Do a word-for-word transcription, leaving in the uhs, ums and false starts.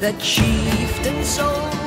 the chieftain's soul.